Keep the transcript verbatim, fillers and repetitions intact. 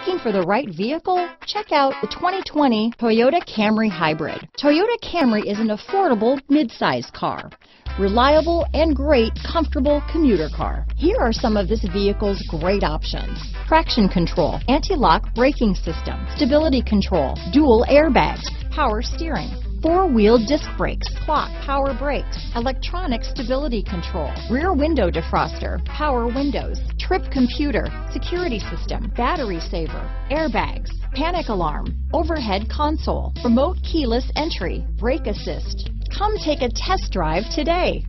Looking for the right vehicle? Check out the twenty twenty Toyota Camry Hybrid. Toyota Camry is an affordable mid-size car, reliable and great comfortable commuter car. Here are some of this vehicle's great options: traction control, anti-lock braking system, stability control, dual airbags, power steering, four-wheel disc brakes, clock, power brakes, electronic stability control, rear window defroster, power windows, trip computer, security system, battery saver, airbags, panic alarm, overhead console, remote keyless entry, brake assist. Come take a test drive today.